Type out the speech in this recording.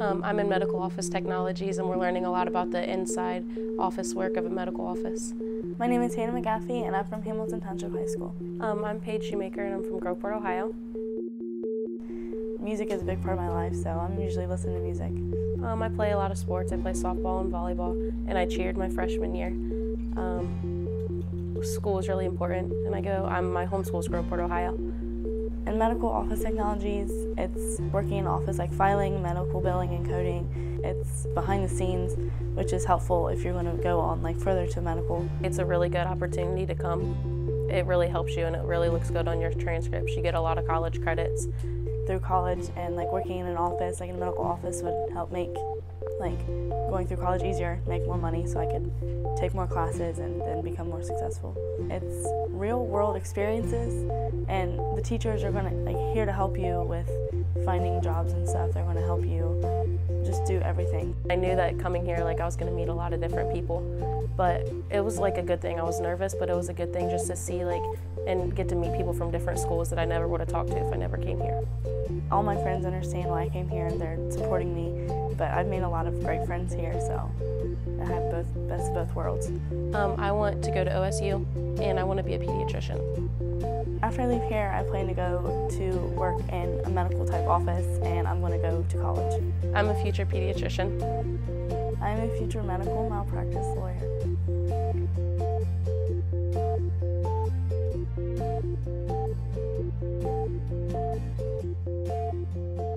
I'm in medical office technologies, and we're learning a lot about the inside office work of a medical office. My name is Hannah McGaffey, and I'm from Hamilton Township High School. I'm Paige Shoemaker, and I'm from Groveport, Ohio. Music is a big part of my life, so I'm usually listening to music. I play a lot of sports. I play softball and volleyball, and I cheered my freshman year. School is really important, and my home school is Groveport, Ohio. In medical office technologies, it's working in office like filing, medical billing, and coding. It's behind the scenes, which is helpful if you're going to go on like further to medical. It's a really good opportunity to come. It really helps you, and it really looks good on your transcripts. You get a lot of college credits. Through college and like working in an office, like in a medical office, would help make like going through college easier, make more money so I could take more classes and then become more successful. It's real world experiences, and the teachers are here to help you with finding jobs and stuff. They're gonna help you just do everything. I knew that coming here, like, I was gonna meet a lot of different people, but it was like a good thing. I was nervous, but it was a good thing just to see and get to meet people from different schools that I never would have talked to if I never came here. All my friends understand why I came here, and they're supporting me, but I've made a lot of great friends here, so I have best of both worlds. I want to go to OSU, and I want to be a pediatrician. After I leave here, I plan to go to work in a medical type office, and I'm going to go to college. I'm a future pediatrician. I'm a future medical malpractice lawyer.